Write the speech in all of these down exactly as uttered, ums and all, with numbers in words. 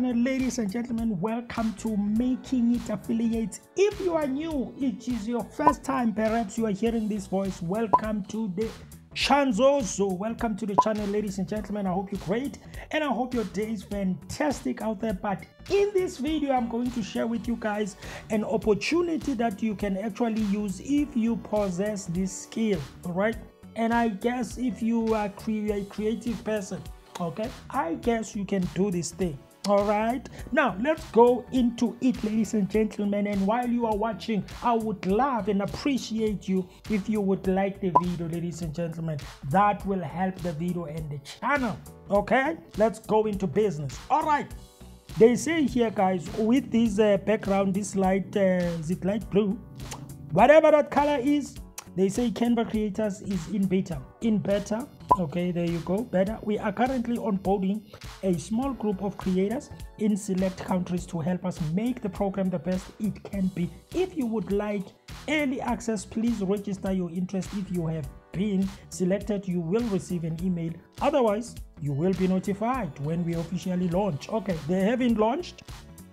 channel, ladies and gentlemen. Welcome to Making It Affiliates. If you are new, it is your first time, perhaps you are hearing this voice, welcome to the channel. So welcome to the channel, ladies and gentlemen. I hope you're great and I hope your day is fantastic out there. But in this video, I'm going to share with you guys an opportunity that you can actually use if you possess this skill, all right? And I guess if you are a creative person, okay, I guess you can do this thing. All right, now let's go into it, ladies and gentlemen. And while you are watching, I would love and appreciate you if you would like the video, ladies and gentlemen. That will help the video and the channel. Okay, let's go into business. All right, they say here, guys, with this uh, background, this light, uh, is it light blue, whatever that color is, they say Canva creators is in beta, in beta. Okay, there you go, better. We are currently onboarding a small group of creators in select countries to help us make the program the best it can be. If you would like early access, please register your interest. If you have been selected, you will receive an email. Otherwise, you will be notified when we officially launch. Okay, they haven't launched.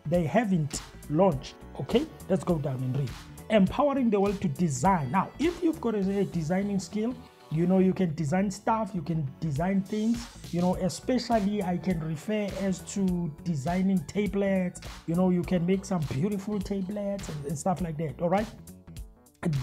They haven't launched. Okay, let's go down and read. Empowering the world to design. Now, if you've got a designing skill, you know, you can design stuff, you can design things, you know, especially I can refer as to designing tablets. You know, you can make some beautiful tablets and, and stuff like that. All right,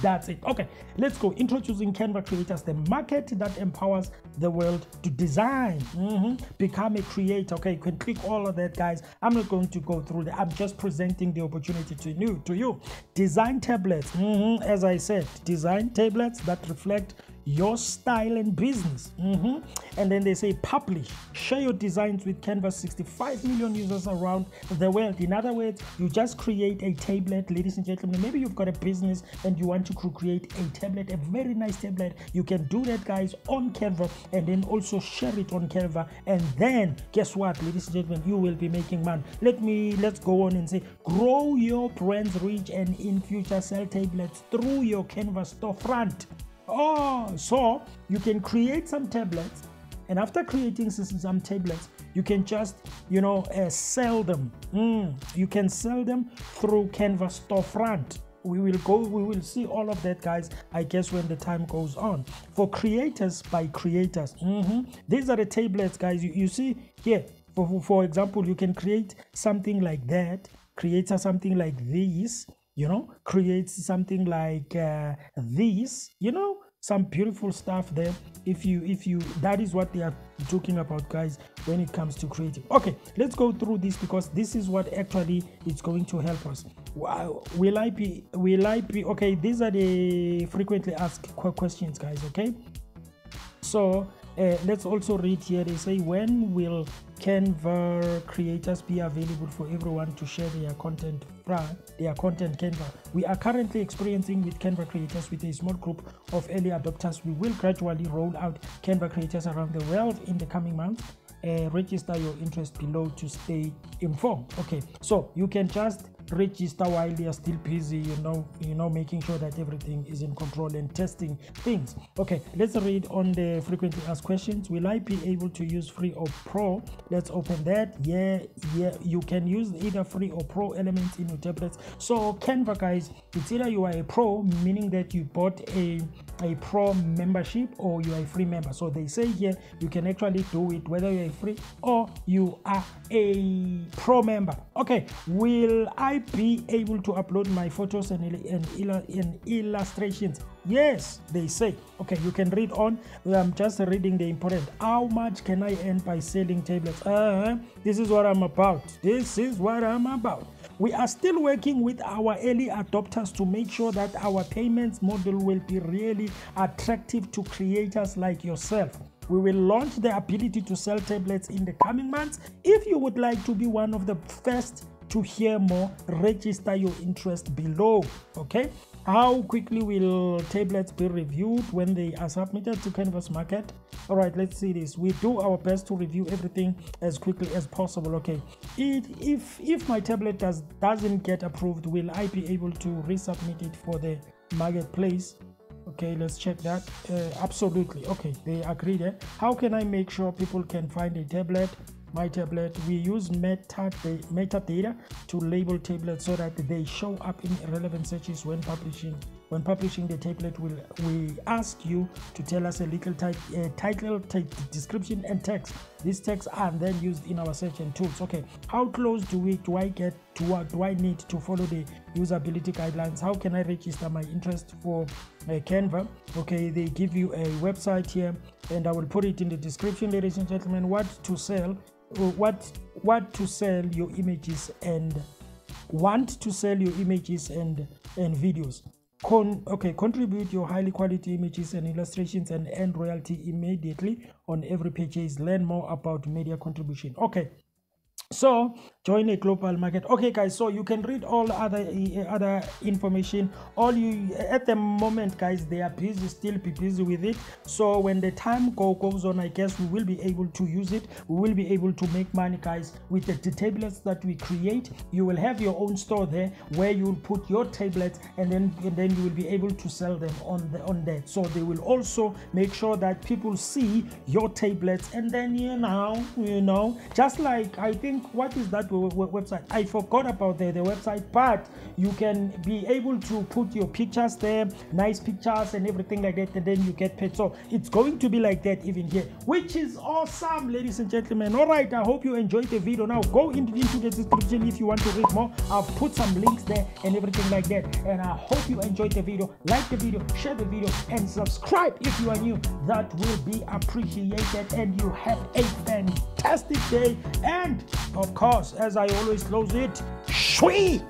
that's it. Okay, let's go. Introducing Canva creators, the market that empowers the world to design. Mm-hmm. Become a creator. Okay, you can click all of that, guys. I'm not going to go through that. I'm just presenting the opportunity to you to you design tablets. Mm-hmm. As I said, design tablets that reflect your style and business. Mm-hmm. And then they say publish, share your designs with Canva sixty-five million users around the world. In other words, you just create a tablet, ladies and gentlemen. Maybe you've got a business and you want to create a tablet, a very nice tablet. You can do that, guys, on Canva and then also share it on Canva. And then guess what, ladies and gentlemen, you will be making money. Let me let's go on and say grow your brand's reach and in future sell tablets through your Canva storefront. Oh, so you can create some tablets, and after creating some tablets, you can just, you know, uh, sell them. Mm, you can sell them through Canva storefront. We will go, we will see all of that, guys, I guess, when the time goes on. For creators by creators. Mm-hmm. These are the tablets, guys. You, you see here, for, for example, you can create something like that, create something like this. You know, create something like uh, this, you know, some beautiful stuff there. If you, if you, that is what they are talking about, guys, when it comes to creative. Okay, let's go through this because this is what actually is going to help us. Wow, will I be, will I be, okay, these are the frequently asked questions, guys, okay? So, uh, let's also read here, they say, when will Canva creators be available for everyone to share their content from their content Canva? We are currently experiencing with Canva creators with a small group of early adopters. We will gradually roll out Canva creators around the world in the coming months. Uh, register your interest below to stay informed. Okay, so you can just register while they are still busy, you know, you know, making sure that everything is in control and testing things. Okay, let's read on the frequently asked questions. Will I be able to use free or pro? Let's open that. Yeah, yeah, you can use either free or pro elements in your tablets. So Canva, guys, it's either you are a pro, meaning that you bought a a pro membership, or you are a free member. So they say here you can actually do it whether you're free or you are a pro member. Okay, will I be able to upload my photos and, and, and illustrations? Yes, they say. Okay, you can read on. I'm just reading the important. How much can I earn by selling tablets? Uh-huh. This is what I'm about. This is what I'm about. We are still working with our early adopters to make sure that our payments model will be really attractive to creators like yourself. We will launch the ability to sell tablets in the coming months. If you would like to be one of the first to hear more, register your interest below. Okay, how quickly will tablets be reviewed when they are submitted to Canvas market? All right, let's see this. We do our best to review everything as quickly as possible. Okay, it, if if my tablet does doesn't get approved, will I be able to resubmit it for the marketplace? Okay, let's check that. Uh, absolutely. Okay, they agree there. How can I make sure people can find a tablet? my tablet, we use meta metadata to label tablets so that they show up in relevant searches when publishing. When publishing the tablet, we'll, we ask you to tell us a little type, uh, title, type, description, and text. These texts are then used in our search and tools. Okay, how close do we do I get to what do I need to follow the usability guidelines? How can I register my interest for uh, Canva? Okay, they give you a website here, and I will put it in the description, ladies and gentlemen. What to sell? What what to sell your images and want to sell your images and and videos. Con okay, contribute your highly quality images and illustrations and earn royalty immediately on every purchase. Learn more about media contribution. Okay, so join a global market. Okay, guys, so you can read all other uh, other information. All you at the moment, guys, they are busy, still be busy with it. So when the time go, goes on, I guess we will be able to use it. We will be able to make money, guys, with the, the tablets that we create. You will have your own store there where you'll put your tablets, and then and then you will be able to sell them on the on that. So they will also make sure that people see your tablets, and then you know you know just like I think what is that website? I forgot about the, the website, but you can be able to put your pictures there, nice pictures and everything like that, and then you get paid. So it's going to be like that even here, which is awesome, ladies and gentlemen. All right, I hope you enjoyed the video. Now go into, into the description if you want to read more. I've put some links there and everything like that, and I hope you enjoyed the video. Like the video, share the video, and subscribe if you are new. That will be appreciated, and you have a fantastic day. And of course, as I always close it, sweet.